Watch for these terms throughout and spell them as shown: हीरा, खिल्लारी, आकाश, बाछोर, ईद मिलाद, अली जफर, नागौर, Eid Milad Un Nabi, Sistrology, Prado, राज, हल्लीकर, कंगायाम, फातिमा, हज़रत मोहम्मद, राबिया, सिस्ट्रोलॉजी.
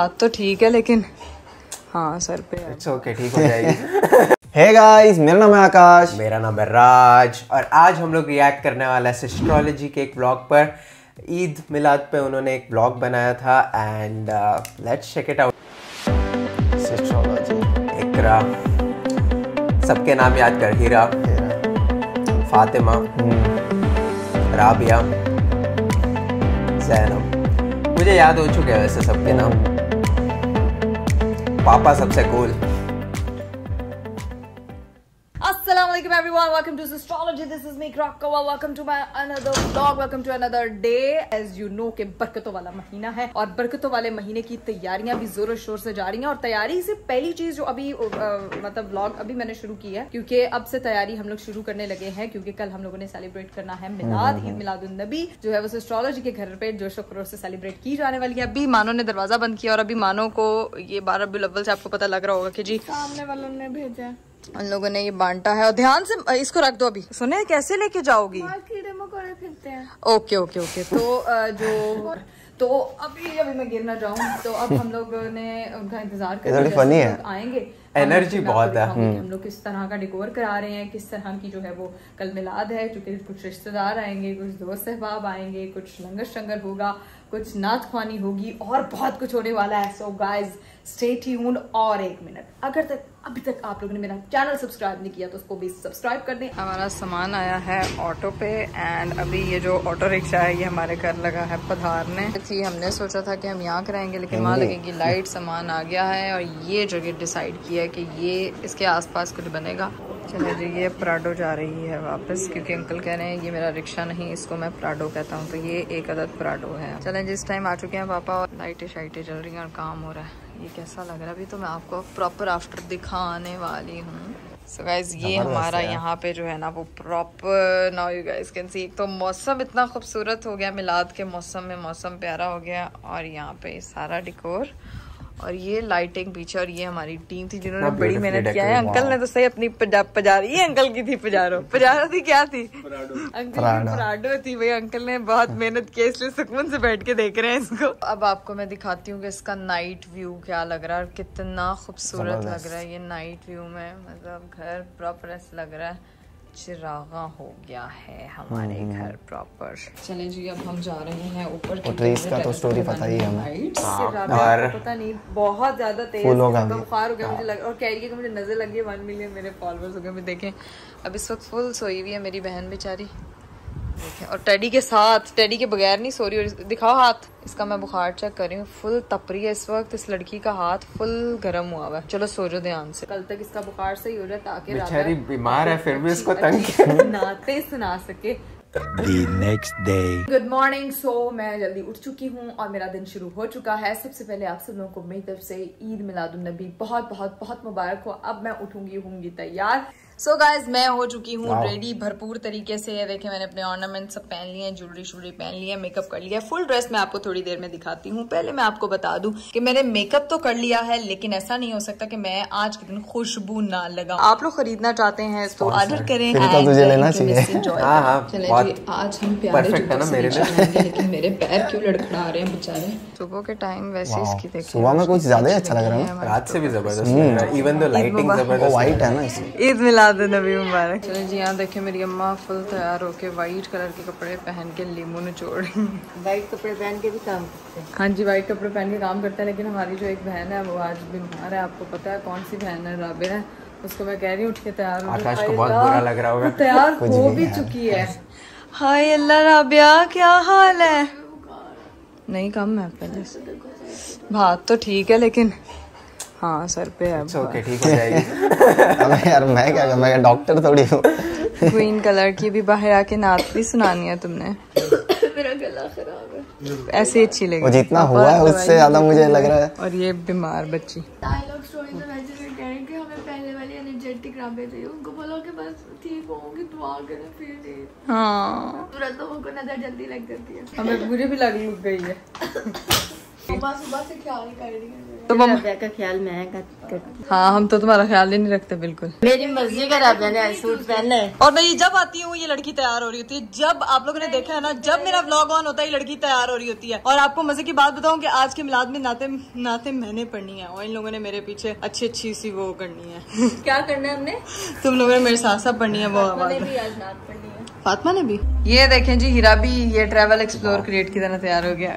बात तो ठीक है लेकिन हाँ सर पे ओके ठीक हो जाएगी। हे गाइस, मेरा नाम है आकाश। मेरा नाम है राज और आज हम लोग रिएक्ट करने वाला है सिस्ट्रोलॉजी के एक व्लॉग पर। ईद मिलाद पे उन्होंने एक व्लॉग बनाया था and let's check it out. सिस्ट्रोलॉजी Iqra, सबके नाम याद कर, हीरा, फातिमा, राबिया, सैनम, मुझे याद हो चुके हैं वैसे सबके नाम। पापा सबसे cool. Assalamualaikum everyone, welcome to Sistrology. This is me, Krakova. Welcome to my another vlog. Welcome to another day. As you know के बरकतों वाला महीना है और बरकतों वाले महीने की तैयारियां भी जोरों शोर से जा रही हैं। और तैयारी से पहली चीज जो अभी मतलब व्लॉग अभी मैंने शुरू की है क्योंकि अब से तैयारी हम लोग शुरू करने लगे हैं क्योंकि कल हम लोगों ने सेलिब्रेट करना है मिलाद, ईद मिलादुलनबी जो है वो सिस्ट्रोलॉजी के घर पे जोश और खरोश से सेलिब्रेट की जाने वाली है। अभी मानो ने दरवाजा बंद किया और अभी मानो को ये 12 रबीउल अव्वल से आपको पता लग रहा होगा कि जी सामने वालों ने भेजा, उन लोगों ने ये बांटा है। और ध्यान से इसको रख दो, अभी सुने कैसे लेके जाओगी, कीड़े मकोड़े फिरते हैं। ओके ओके ओके तो अभी मैं गिर ना जाऊँ तो अब हम लोग ने उनका इंतजार कर आएंगे। एनर्जी बहुत है। हम लोग किस तरह का डेकोर करा रहे हैं, किस तरह की जो है वो कल मिलाद है क्योंकि कुछ रिश्तेदार आएंगे, कुछ दोस्त अहबाब आएंगे, कुछ लंगर शंगर होगा, कुछ नाच ख्वानी होगी और बहुत कुछ होने वाला है। So guys stay tuned. और एक मिनट, अगर तक अभी तक आप लोगों ने मेरा चैनल सब्सक्राइब नहीं किया तो उसको भी सब्सक्राइब कर दें। हमारा सामान आया है ऑटो पे एंड अभी ये जो ऑटो रिक्शा है ये हमारे घर लगा है पधारने। हमने सोचा था कि हम यहाँ कराएंगे लेकिन वहाँ लगेगी लाइट। सामान आ गया है और ये जगह डिसाइड किया कि ये इसके आसपास कुछ बनेगा। चलो जी, ये प्राडो जा रही है वापस क्योंकि अंकल कह रहे हैं ये मेरा रिक्शा नहीं, इसको मैं प्राडो कहता हूँ तो ये एक अदद प्राडो है। चलें जिस टाइम आ चुके हैं पापा और लाइटें शाइटें जल रही हैं और काम हो रहा है। ये कैसा लग रहा है अभी तो मैं आपको प्रॉपर आफ्टर दिखाने वाली हूँ। सो गाइज ये हमारा यहाँ पे जो है ना वो proper, now you guys can see, एक तो मौसम इतना खूबसूरत हो गया मिलाद के मौसम में, मौसम प्यारा हो गया और यहाँ पे सारा डिकोर और ये लाइटिंग पीछे। और ये हमारी टीम थी जिन्होंने बड़ी मेहनत किया है। अंकल ने तो सही अपनी पजारी, ये अंकल की थी पजारो थी, क्या थी पराडो थी भाई। अंकल ने बहुत मेहनत की इसलिए सुकून से बैठ के देख रहे हैं इसको। अब आपको मैं दिखाती हूँ कि इसका नाइट व्यू क्या लग रहा है और कितना खूबसूरत लग रहा है ये नाइट व्यू में। मतलब घर प्रॉपर ऐसा लग रहा है चिरागा हो गया है हमारे घर प्रॉपर। चले जी अब हम जा रहे हैं ऊपर की ट्रेस का तो स्टोरी पता ही है हमें। और पता नहीं बहुत ज्यादा तेज बुखार हो गया मुझे लग, और कह रही है कि मुझे नजर लगी 1 मिलियन मेरे फॉलोअर्स हो गए। मैं देखें अब इस वक्त फुल सोई हुई है मेरी बहन बेचारी, देखें, और टेडी के साथ, टेडी के बगैर नहीं सो रही। दिखाओ हाथ इसका, मैं बुखार चेक कर रही हूँ, फुल तप रही है इस वक्त। इस लड़की का हाथ फुल गर्म हुआ हुआ है। चलो सो जाओ ध्यान से, कल तक इसका बुखार सही हो जाए ताकि बेचारी बीमार है फिर भी इसको तंग नाते सुना सके। The next day. Good morning. So, मैं जल्दी उठ चुकी हूँ और मेरा दिन शुरू हो चुका है। सबसे पहले आप सब लोगों को मेरी तरफ से ईद मिलादुन्नबी बहुत बहुत बहुत मुबारक हो। अब मैं उठूंगी, होंगी तैयार। सो गाइज मैं हो चुकी हूँ रेडी भरपूर तरीके से। ये देखे मैंने अपने ऑर्नामेंट सब पहन लिए हैं, ज्वेलरी शुलरी पहन ली है, मेकअप कर लिया है। फुल ड्रेस मैं आपको थोड़ी देर में दिखाती हूँ। पहले मैं आपको बता दूं कि मैंने मेकअप तो कर लिया है लेकिन ऐसा नहीं हो सकता कि मैं आज के दिन खुशबू ना लगाऊं। आप लोग खरीदना चाहते हैं तो ऑर्डर करें। आज हम प्यारे, मेरे पैर क्यों लड़खड़ा रहे हैं बेचारे। सुबह के टाइम वैसे इसकी देखिए, सुबह में कुछ ज्यादा ही अच्छा लग रहा है, रात से भी जबरदस्त, इवन दो लाइटिंग जबरदस्त वाइट है ना। ईद मिलादुन्नबी मुबारक। चलो जी यहाँ देखे मेरी अम्मा फुल तैयार होके वाइट कलर के कपड़े पहन के लीमू निचोड़, वाइट कपड़े पहन के भी काम करते हैं। हाँ जी वाइट कपड़े पहन के काम करते हैं लेकिन हमारी जो एक बहन है वो आज बीमार है। आपको पता है कौन सी बहन है, राबिया है। उसको मैं कह रही हूँ उठ के तैयार हो, आकाश को बहुत बुरा लग रहा होगा, तैयार हो भी चुकी है। हाय अल्लाह, राबिया क्या हाल है। नहीं कम है पहले से, बात तो ठीक है लेकिन हाँ सर पे है। ओके ठीक हो जाएगी। अब यार मैं क्या करूं, मैं डॉक्टर थोड़ी हूँ। ग्रीन कलर की भी बाहर आके नात भी सुनानी है तुमने। मेरा गला खराब है, ऐसे अच्छी लगी। जितना हुआ है उससे ज्यादा मुझे लग रहा है। और ये बीमार बच्ची उनको बोलो कि बस ठीक होंगी, दुआ करें फिर। हाँ तुरंत तो उनको नजर जल्दी लग जाती है, हमें बुरी भी लग गई है। सुबह से ख्याल कर रही है तो राबिया का ख्याल मैं करती। हाँ हम तो तुम्हारा ख्याल ही नहीं रखते बिल्कुल। मेरी मर्जी का राबिया ने आई सूट पहने और मैं ये जब आती हूँ ये लड़की तैयार हो रही होती है। जब आप लोगों ने देखा है ना जब मेरा व्लॉग ऑन होता है ये लड़की तैयार हो रही होती है। और आपको मजे की बात बताऊँ की आज के मिलाद में नाते मैंने पढ़नी है और इन लोगों ने मेरे पीछे अच्छी अच्छी सी वो करनी है। क्या करना है हमने? तुम लोगों ने मेरे साथ पढ़नी है वो आवाज। फातिमा ने भी ये देखें जी हीरा भी ये ट्रैवल एक्सप्लोर क्रिएट की तरह तैयार हो गया।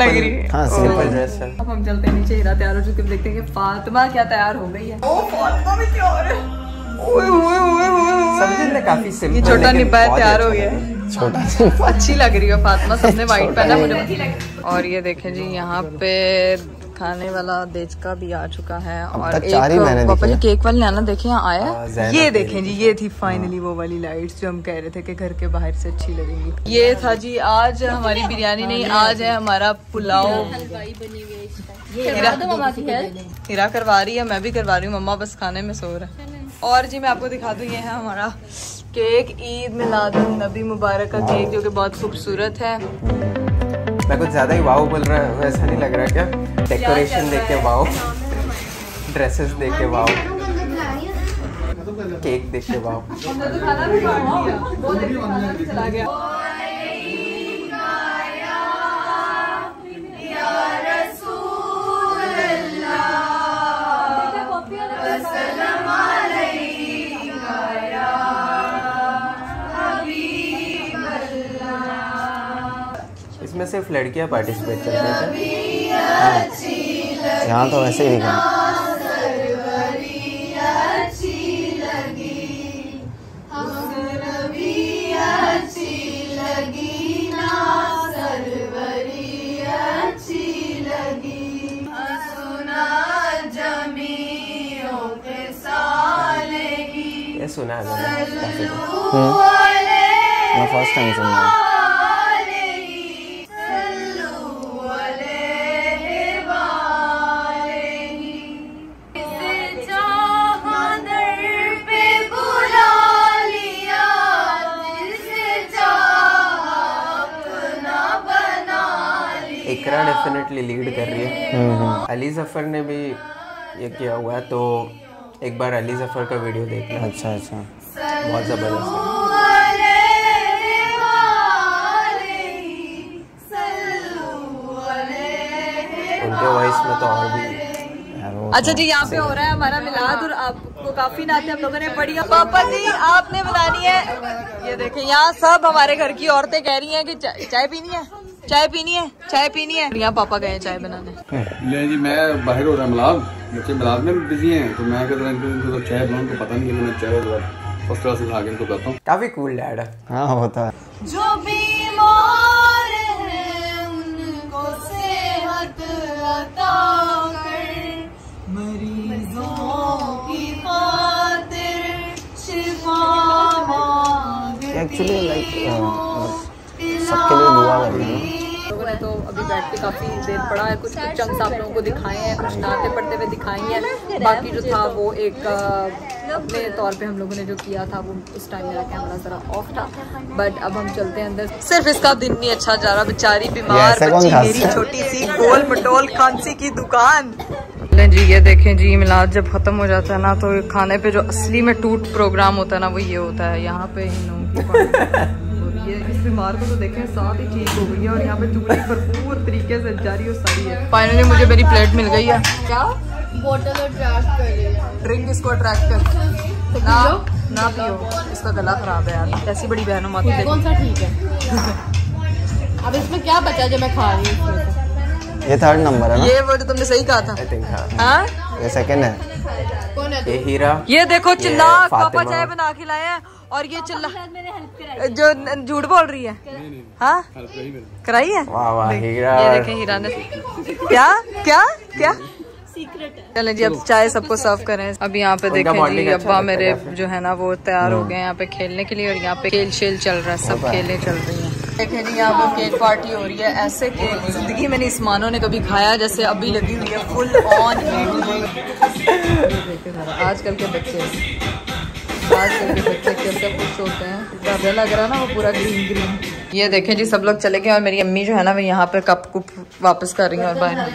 लग रही है। हाँ, अब हम चलते हैं नीचे हीरा तैयार हो चुके देखते हैं कि फातिमा क्या तैयार हो गई है। ओ फातिमा भी तैयार है। समझने काफी सिंपल ये छोटा निब्बा तैयार हो गया है। छोटा अच्छी लग रही है फातिमा। सबने व्हाइट पहना मुझे। और ये देखें जी यहाँ पे खाने वाला देख का भी आ चुका है। और एक पापा जी केक वाले नाना देखे आया। ये देखें जी ये थी फाइनली वो वाली लाइट्स जो हम कह रहे थे कि घर के बाहर से अच्छी लगेंगी। ये था जी आज हमारी बिरयानी नहीं आज है हमारा पुलाव। हीरा करवा रही है मैं भी करवा रही हूँ। मम्मा बस खाने में सो रहा है। और जी मैं आपको दिखा दूँ ये है हमारा केक ईद मिलाद नबी मुबारक का केक जो कि बहुत खूबसूरत है। मैं कुछ ज्यादा ही वाव बोल रहा है वैसा नहीं लग रहा क्या? डेकोरेशन देख के वाव, ड्रेसेस देख के वाव, केक देख के वाव। इसमें सिर्फ लड़कियां पार्टिसिपेट करती हैं। यहाँ तो वैसे ही ये सुना है मैंने फर्स्ट टाइम सुना। इकरा डेफिनेटली लीड कर रही है। अली जफर ने भी ये किया हुआ है तो एक बार अली जफर का वीडियो देखना। अच्छा अच्छा बहुत जबरदस्त है। उनके वॉइस में तो और भी। अच्छा जी यहाँ पे हो रहा है हमारा मिलाद और आपको काफी नाते हम लोगों ने पढ़ी। पापा जी आपने बनानी है। ये देखें यहाँ सब हमारे घर की औरतें कह रही हैं कि चाय पीनी है चाय पीनी है चाय पीनी है। यहाँ पापा गए चाय बनाने। ले जी मैं बाहर हो रहा हूँ मिलाद। बच्चे मिलाद में बिजी हैं तो मैं कहता हूँ चाय बनाऊँ तो पता नहीं मैं चाय फर्स्ट क्लास उठा के इनको करता हूँ। काफी कूल डैड है। हाँ होता है। जो बीमार है उनको सेहत अता कर मरीजों की खातिर शिफा मांगती हूँ। एक्चुअली लाइक सबके लिए दुआ करनी है। लोगों ने तो अभी बैठ के काफी देर पढ़ा है। कुछ चंक्स आप लोगों को दिखाए हैं कुछ नाते पढ़ते हुए दिखाई हैं। बाकी जो था वो एक अपने तौर पे हम लोगों ने जो किया था वो उस टाइम मेरा कैमरा जरा ऑफ था। बट अब हम चलते हैं अंदर। सिर्फ इसका दिन नहीं अच्छा जा रहा। बेचारी बीमार बच्ची मेरी छोटी सी गोल मटोल खांसी की दुकान। जी ये देखें जी मिलाद जब खत्म हो जाता है ना तो खाने पे जो असली में टूट प्रोग्राम होता है ना वो ये होता है। यहाँ पे इस बीमार को तो देखें साथ ही ठीक हो गई है और यहाँ पे चूड़ी भरपूर तरीके से जारी हो सारी है। फाइनली मुझे मेरी प्लेट मिल गई है। क्या बोतल अट्रैक्ट कर रही है। ड्रिंक इसको अट्रैक्ट कर। ना पियो इसका गला खराब है यार। ऐसी बड़ी बहनों मत देखो। कौन सा ठीक है? अब इसमें क्या बचा जो मैं खा रही हूँ? ये थर्ड नंबर है ना? ये वर्ड तुमने सही कहा था। हाँ? ये सेकंड है। कौन है? ये हीरा। ये देखो चिल्ला पापा चाय बना के लाए हैं और ये चिल्ला जो झूठ बोल रही है। हाँ कराई है। ये देखें हीरा ने क्या क्या क्या सीक्रेट है। चले जी अब चाय सबको सर्व करें। अब यहाँ पे देखें जी अब्बा मेरे जो है ना वो तैयार हो गए यहाँ पे खेलने के लिए और यहाँ पे खेल शेल चल रहा है। सब खेलें चल रही है। देखें जी यहाँ पे केक पार्टी हो रही है। ऐसे केक जिंदगी में इस मानों ने कभी खाया जैसे अभी लगी हुई है फुल ऑन। आजकल के बच्चे कैसे खुश होते हैं। लग रहा है ना वो पूरा ग्रीन ग्रीन ये देखें जी सब लोग चले गए और मेरी अम्मी जो है ना वो यहाँ पर कप कुप वापस कर रही है और बाहर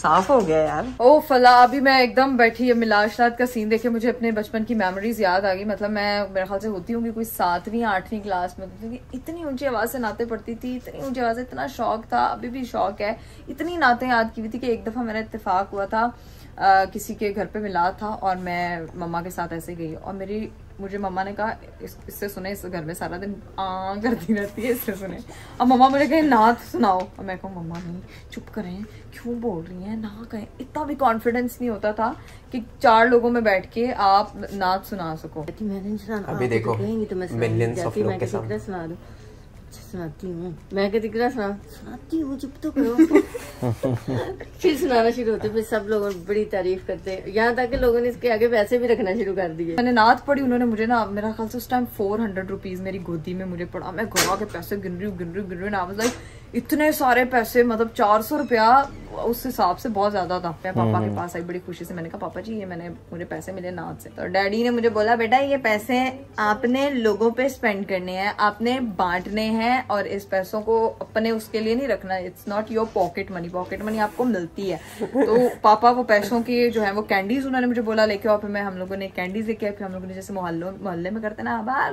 साफ हो गया यार। ओ फला अभी मैं एकदम बैठी है मिलाद शाद का सीन देखे मुझे अपने बचपन की मेमोरीज याद आ गई। मतलब मैं मेरे ख्याल से होती होंगी कोई 7वीं 8वीं क्लास में, क्योंकि इतनी ऊंची आवाज से नाते पढ़ती थी, इतनी ऊंची आवाज से, इतना शौक था, अभी भी शौक है। इतनी नाते याद की हुई थी कि एक दफ़ा मेरा इत्तेफाक हुआ था, किसी के घर पे मिलाद था और मैं मम्मा के साथ ऐसे गई और मुझे मम्मा ने कहा इससे सुने, इस घर में सारा दिन आ करती रहती है, इससे सुने। अब मम्मा मुझे कहे नात सुनाओ और मैं कहूँ मम्मा नहीं, चुप करें, क्यों बोल रही हैं, ना कहें। इतना भी कॉन्फिडेंस नहीं होता था कि 4 लोगों में बैठ के आप नात सुना सको। अभी देखो सुनाती हूँ मैं, क्या सुनाती हूँ, चुप तो करो फिर सुनाना शुरू होते, फिर सब लोग बड़ी तारीफ करते, यहाँ तक कि लोगों ने इसके आगे पैसे भी रखना शुरू कर दिए। मैंने नात पढ़ी, उन्होंने मुझे ना मेरा ख्याल से उस टाइम 400 रुपीज मेरी गोदी में मुझे पड़ा, मैं घुमा के पैसे गिन रही हूँ। इतने सारे पैसे, मतलब 400 रुपया उस हिसाब से बहुत ज्यादा था। मैं पापा के पास आई बड़ी खुशी से, मैंने कहा पापा जी ये मुझे पैसे मिले नात से। तो डैडी ने मुझे बोला बेटा ये पैसे आपने लोगों पे स्पेंड करने हैं, आपने बांटने हैं और इस पैसों को अपने उसके लिए नहीं रखना, it's not your pocket money, pocket money आपको मिलती है। तो पापा वो पैसों की जो है वो कैंडीज उन्होंने मुझे बोला लेके, और फिर मैं हम लोगों ने कैंडीज लेके, फिर हम लोगों ने जैसे मोहल्ले में करते ना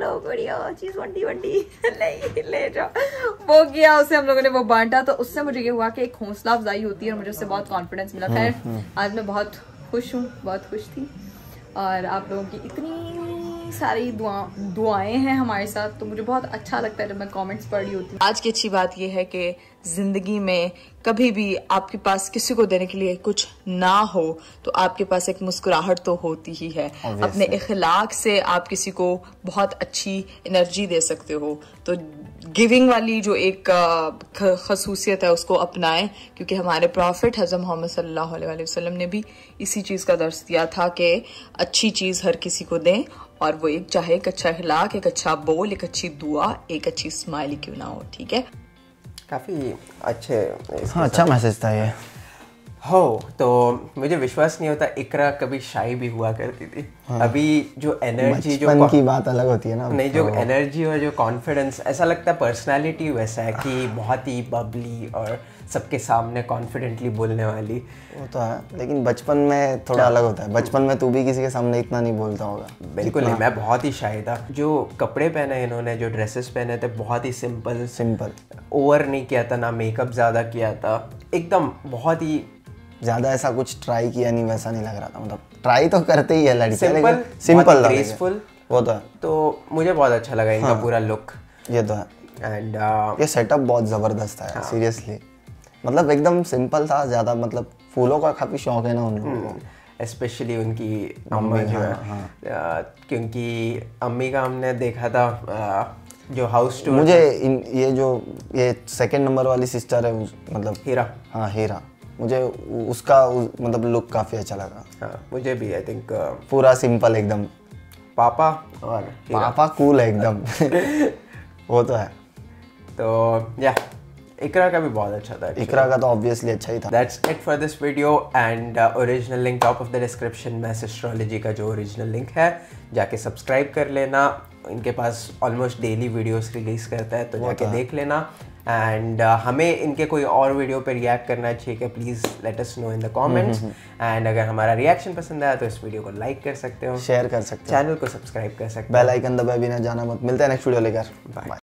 ले जाओ वो किया, उसे हम लोगों ने वो बांटा। तो उससे मुझे ये हुआ कि एक हौसला अफजाई होती है और मुझे उससे बहुत कॉन्फिडेंस मिला। खैर आज मैं बहुत खुश हूँ, बहुत खुश थी और आप लोगों की इतनी सारी दुआएं हैं हमारे साथ, तो मुझे बहुत अच्छा लगता है जब मैं कमेंट्स पढ़ रही होती हूँ। आज की अच्छी बात ये है कि जिंदगी में कभी भी आपके पास किसी को देने के लिए कुछ ना हो तो आपके पास एक मुस्कुराहट तो होती ही है। अपने इखलाक से आप किसी को बहुत अच्छी एनर्जी दे सकते हो, तो गिविंग वाली जो एक खसूसियत है उसको अपनाएं, क्योंकि हमारे प्रॉफिट हज़रत मोहम्मद सल्लल्लाहु अलैहि वसल्लम ने भी इसी चीज़ का दर्स दिया था कि अच्छी चीज़ हर किसी को दें, और वो एक चाहे एक अच्छा इखलाक, एक अच्छा बोल, एक अच्छी दुआ, एक अच्छी स्माइल क्यों ना हो। ठीक है, काफ़ी अच्छे अच्छा मैसेज था ये हो। तो मुझे विश्वास नहीं होता इकरा कभी शाई भी हुआ करती थी। हाँ। अभी जो एनर्जी, जो की बात अलग होती है ना, नहीं जो एनर्जी और जो कॉन्फिडेंस, ऐसा लगता है पर्सनालिटी वैसा है कि बहुत ही बबली और सबके सामने कॉन्फिडेंटली बोलने वाली। वो तो है, लेकिन बचपन में थोड़ा अलग होता है। बचपन में तू भी किसी के सामने इतना नहीं बोलता होगा। बिल्कुल नहीं, मैं बहुत ही शाय था। जो कपड़े पहने इन्होंने, जो ड्रेसेस पहने थे, बहुत ही सिंपल, ओवर नहीं किया था, ना मेकअप ज़्यादा किया था, एकदम बहुत ही ज़्यादा ऐसा कुछ ट्राई किया नहीं, वैसा नहीं लग रहा था। मतलब ट्राई तो करते ही है लड़के, लेकिन सिंपल ग्रेसफुल वो तो है। तो मुझे बहुत अच्छा लगा इनका पूरा लुक, ये तो है। एंड ये सेटअप बहुत ज़बरदस्त है सीरियसली, मतलब एकदम सिंपल था ज़्यादा। मतलब फूलों का काफ़ी शौक है ना उन लोगों को, स्पेशली उनकी अम्मी जो है। क्योंकि अम्मी का हमने देखा था जो हाउस टूर, मुझे ये जो ये 2nd नंबर वाली सिस्टर है, मतलब हीरा, हाँ हीरा, मुझे उसका मतलब लुक काफ़ी अच्छा लगा। हाँ मुझे भी, आई थिंक पूरा सिंपल एकदम। पापा और पापा कूल है एकदम वो तो है। तो या इकरा का भी बहुत अच्छा था। इकरा का तो ऑब्वियसली अच्छा ही था। That's it for this video and original link top of the description में, सिस्ट्रोलॉजी का जो ओरिजिनल लिंक है जाके सब्सक्राइब कर लेना। इनके पास ऑलमोस्ट डेली वीडियोस रिलीज करता है, तो जाके देख लेना। एंड हमें इनके कोई और वीडियो पे रिएक्ट करना चाहिए कि please let us know in the comments. And अगर हमारा रिएक्शन पसंद आया तो इस वीडियो को लाइक कर सकते हो, शेयर कर सकते हो, चैनल को सब्सक्राइब कर सकते हो, बेल आइकन दबाए बिना जाना मत। मिलते हैं नेक्स्ट वीडियो लेकर, बाय।